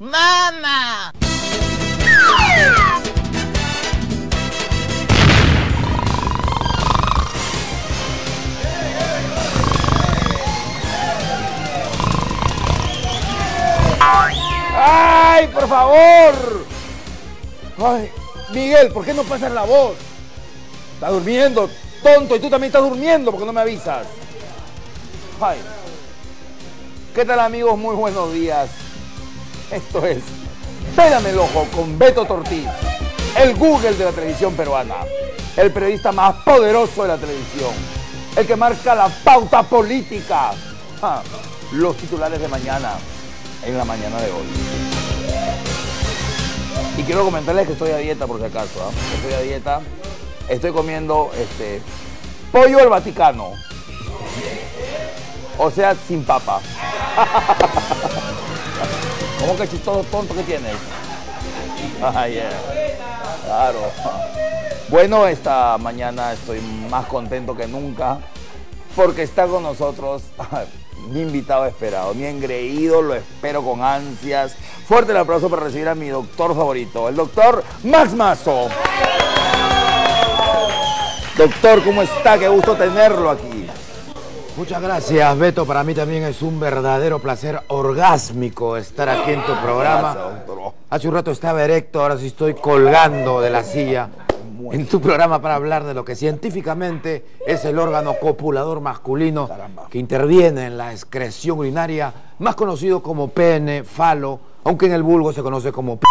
¡Mamá! ¡Ay, por favor! Ay, Miguel, ¿por qué no pasas la voz? Está durmiendo, tonto, y tú también estás durmiendo porque no me avisas. Ay. ¿Qué tal, amigos? Muy buenos días. Esto es Pélame el Ojo con Beto Tortiz, el Google de la televisión peruana, el periodista más poderoso de la televisión, el que marca la pauta política. Ah, los titulares de mañana. En la mañana de hoy. Y quiero comentarles que estoy a dieta, por si acaso, ¿eh? Estoy a dieta. Estoy comiendo pollo al Vaticano. O sea, sin papa. ¿Cómo que chistoso tonto que tienes? Ah, yeah. Claro. Bueno, esta mañana estoy más contento que nunca porque está con nosotros mi invitado esperado, mi engreído, lo espero con ansias. Fuerte el aplauso para recibir a mi doctor favorito, el doctor Max Mazo. Doctor, ¿cómo está? Qué gusto tenerlo aquí. Muchas gracias, Beto. Para mí también es un verdadero placer orgásmico estar aquí en tu programa. Gracias, hace un rato estaba erecto, ahora sí estoy colgando de la silla. En tu programa para hablar de lo que científicamente es el órgano copulador masculino que interviene en la excreción urinaria, más conocido como pene, falo, aunque en el vulgo se conoce como p***.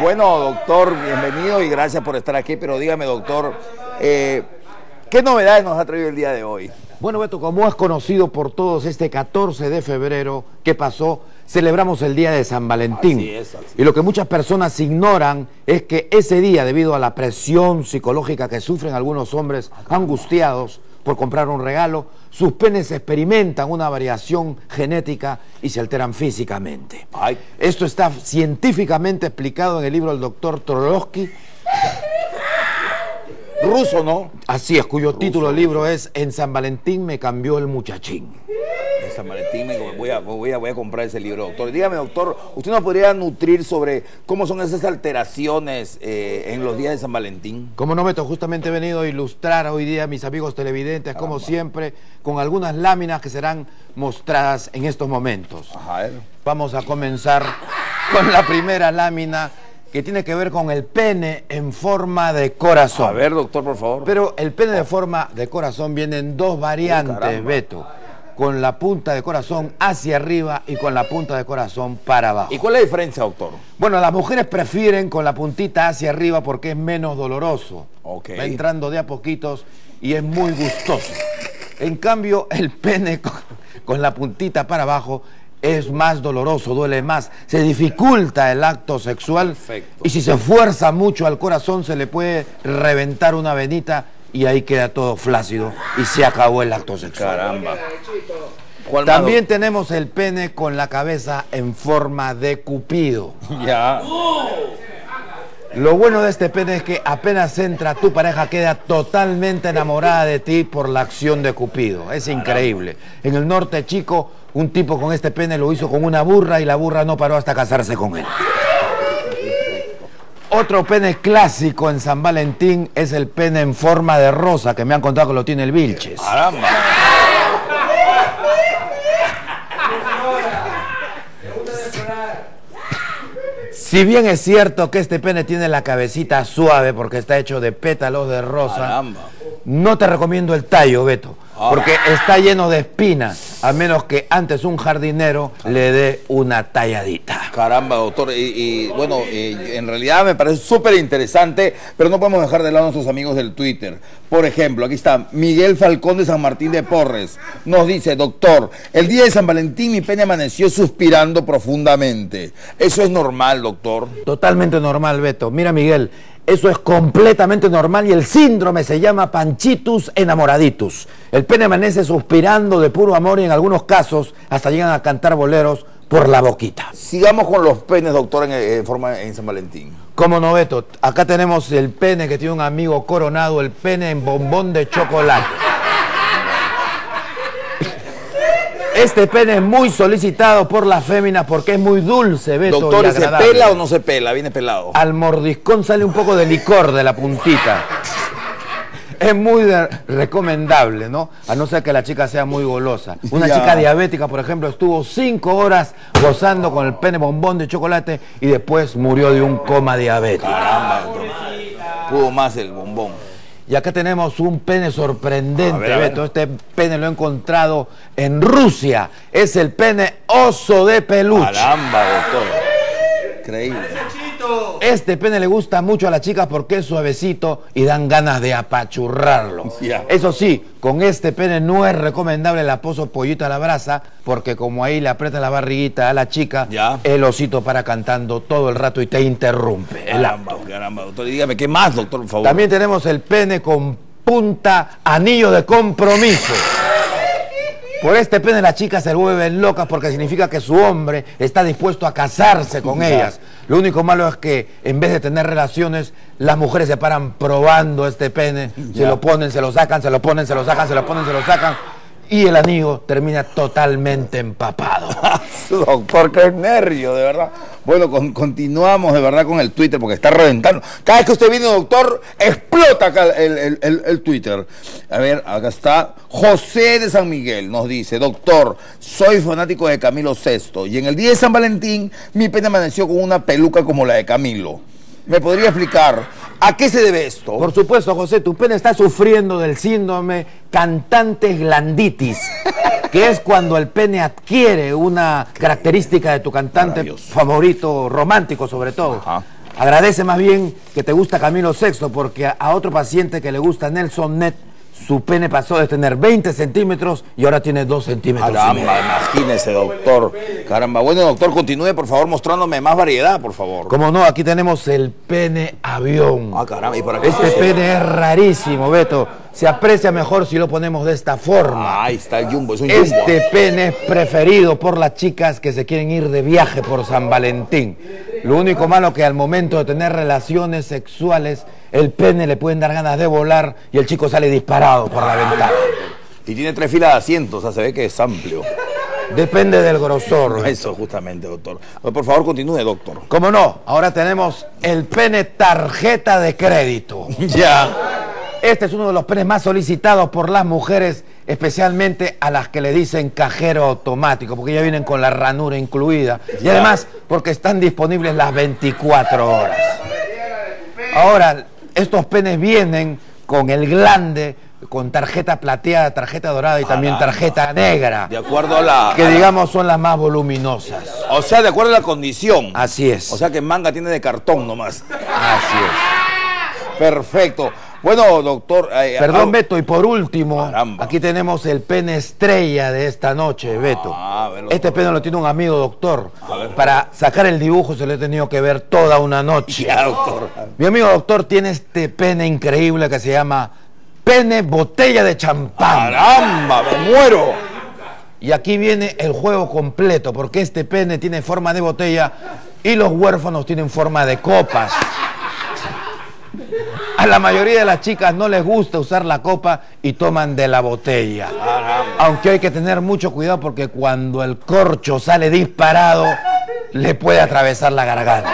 Bueno, doctor, bienvenido y gracias por estar aquí, pero dígame, doctor, ¿qué novedades nos ha traído el día de hoy? Bueno, Beto, como es conocido por todos, este 14 de febrero que pasó, celebramos el día de San Valentín. Así es, así es. Y lo que muchas personas ignoran es que ese día, debido a la presión psicológica que sufren algunos hombres angustiados por comprar un regalo, sus penes experimentan una variación genética y se alteran físicamente. Ay. Esto está científicamente explicado en el libro del doctor Trolowski. Ruso, ¿no? Así es, cuyo título del libro es En San Valentín me cambió el muchachín. En San Valentín voy a comprar ese libro, doctor. Dígame, doctor, ¿usted nos podría nutrir sobre cómo son esas alteraciones en los días de San Valentín? Como no, Beto, justamente he venido a ilustrar hoy día a mis amigos televidentes, como siempre, con algunas láminas que serán mostradas en estos momentos. Ajá. Vamos a comenzar con la primera lámina, que tiene que ver con el pene en forma de corazón. A ver, doctor, por favor. Pero el pene de forma de corazón viene en dos variantes, Beto. Con la punta de corazón hacia arriba y con la punta de corazón para abajo. ¿Y cuál es la diferencia, doctor? Bueno, las mujeres prefieren con la puntita hacia arriba porque es menos doloroso. Ok. Va entrando de a poquitos y es muy gustoso. En cambio, el pene con la puntita para abajo es más doloroso, duele más, se dificulta el acto sexual. Perfecto. Y si se fuerza mucho al corazón se le puede reventar una venita y ahí queda todo flácido y se acabó el acto sexual. Caramba. También tenemos el pene con la cabeza en forma de cupido. Ya. Lo bueno de este pene es que apenas entra tu pareja queda totalmente enamorada de ti por la acción de Cupido. Es increíble. En el norte, chico, un tipo con este pene lo hizo con una burra y la burra no paró hasta casarse con él. Otro pene clásico en San Valentín es el pene en forma de rosa, que me han contado que lo tiene el Vilches. ¡Caramba! Si bien es cierto que este pene tiene la cabecita suave porque está hecho de pétalos de rosa, caramba, no te recomiendo el tallo, Beto, porque está lleno de espinas, a menos que antes un jardinero le dé una talladita. Caramba, doctor, y bueno, en realidad me parece súper interesante, pero no podemos dejar de lado a nuestros amigos del Twitter. Por ejemplo, aquí está Miguel Falcón de San Martín de Porres, nos dice: doctor, el día de San Valentín mi pene amaneció suspirando profundamente. ¿Eso es normal, doctor? Totalmente normal, Beto. Mira, Miguel, eso es completamente normal y el síndrome se llama panchitus enamoraditus. El pene amanece suspirando de puro amor y en algunos casos hasta llegan a cantar boleros por la boquita. Sigamos con los penes, doctor, en San Valentín. ¿Cómo no, Beto? Acá tenemos el pene que tiene un amigo coronado, el pene en bombón de chocolate. Este pene es muy solicitado por las féminas porque es muy dulce, Beto. Doctor, ¿y se pela o no se pela? Viene pelado. Al mordiscón sale un poco de licor de la puntita. Es muy recomendable, ¿no? A no ser que la chica sea muy golosa. Una chica diabética, por ejemplo, estuvo 5 horas gozando con el pene bombón de chocolate y después murió de un coma diabético. Caramba, pudo más el bombón. Y acá tenemos un pene sorprendente, Beto. Este pene lo he encontrado en Rusia. Es el pene oso de peluche. Caramba, doctor. Increíble. Este pene le gusta mucho a las chicas porque es suavecito y dan ganas de apachurrarlo. Yeah. Eso sí, con este pene no es recomendable el aposo pollito a la brasa, porque como ahí le aprieta la barriguita a la chica, yeah, el osito para cantando todo el rato y te interrumpe. Caramba, doctor. Y dígame, ¿qué más, doctor, por favor? También tenemos el pene con punta, anillo de compromiso. Por este pene las chicas se vuelven locas porque significa que su hombre está dispuesto a casarse con ellas. Lo único malo es que en vez de tener relaciones, las mujeres se paran probando este pene. Se lo ponen, se lo sacan, se lo ponen, se lo sacan, se lo ponen, se lo sacan. Y el anillo termina totalmente empapado. Doctor, qué nervio, de verdad. Bueno, continuamos de verdad con el Twitter porque está reventando. Cada vez que usted viene, doctor, explota acá el Twitter. A ver, acá está. José de San Miguel nos dice: doctor, soy fanático de Camilo Sexto y en el día de San Valentín mi pene amaneció con una peluca como la de Camilo. ¿Me podría explicar a qué se debe esto? Por supuesto, José, tu pene está sufriendo del síndrome cantantes glanditis, que es cuando el pene adquiere una característica de tu cantante favorito, romántico sobre todo. Ajá. Agradece más bien que te gusta Camilo Sexto, porque a otro paciente que le gusta Nelson Neto, su pene pasó de tener 20 centímetros y ahora tiene 2 centímetros. Caramba, imagínese, doctor. Caramba, bueno, doctor, continúe, por favor, mostrándome más variedad, por favor. Como no, aquí tenemos el pene avión. Ah, caramba, ¿y para qué? Este pene es rarísimo, Beto. Se aprecia mejor si lo ponemos de esta forma. Ah, ahí está el jumbo, es un jumbo. Este pene es preferido por las chicas que se quieren ir de viaje por San Valentín. Lo único malo que al momento de tener relaciones sexuales, el pene le pueden dar ganas de volar y el chico sale disparado por la ventana. Y tiene 3 filas de asientos, o sea, se ve que es amplio. Depende del grosor. Eso, justamente, doctor. Por favor, continúe, doctor. Cómo no, ahora tenemos el pene tarjeta de crédito. Ya. Este es uno de los penes más solicitados por las mujeres, especialmente a las que le dicen cajero automático, porque ya vienen con la ranura incluida. Y además, porque están disponibles las 24 horas. Ahora, estos penes vienen con el glande, con tarjeta plateada, tarjeta dorada y también tarjeta negra. De acuerdo a la... Que digamos son las más voluminosas. O sea, de acuerdo a la condición. Así es. O sea que manga tiene de cartón nomás. Así es. Perfecto. Bueno, doctor... Perdón, Beto, y por último, aquí tenemos el pene estrella de esta noche, Beto. Este pene lo tiene un amigo, doctor. Para sacar el dibujo se lo he tenido que ver toda una noche. Ya, doctor. Mi amigo, doctor, tiene este pene increíble que se llama pene botella de champán. ¡Caramba, me muero! Y aquí viene el juego completo, porque este pene tiene forma de botella y los huérfanos tienen forma de copas. A la mayoría de las chicas no les gusta usar la copa y toman de la botella. Aunque hay que tener mucho cuidado porque cuando el corcho sale disparado, le puede atravesar la garganta.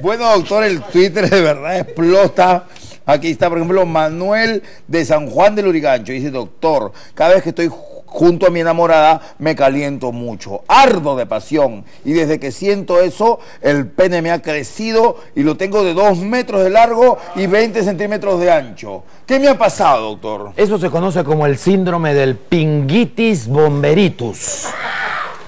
Bueno, doctor, el Twitter de verdad explota. Aquí está, por ejemplo, Manuel de San Juan del Lurigancho. Dice, doctor, cada vez que estoy junto a mi enamorada, me caliento mucho, ardo de pasión. Y desde que siento eso, el pene me ha crecido y lo tengo de 2 metros de largo y 20 centímetros de ancho. ¿Qué me ha pasado, doctor? Eso se conoce como el síndrome del pinguitis bomberitus.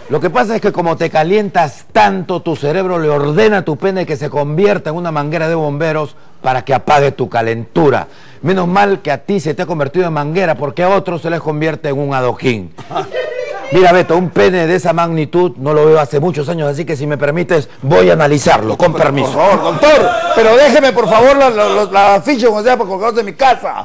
Lo que pasa es que como te calientas tanto, tu cerebro le ordena a tu pene que se convierta en una manguera de bomberos para que apague tu calentura. Menos mal que a ti se te ha convertido en manguera, porque a otros se les convierte en un adoquín. Mira, Beto, un pene de esa magnitud no lo veo hace muchos años, así que si me permites voy a analizarlo, con permiso. Por favor, doctor, pero déjeme por favor la afición, o sea, por colgarse de mi casa.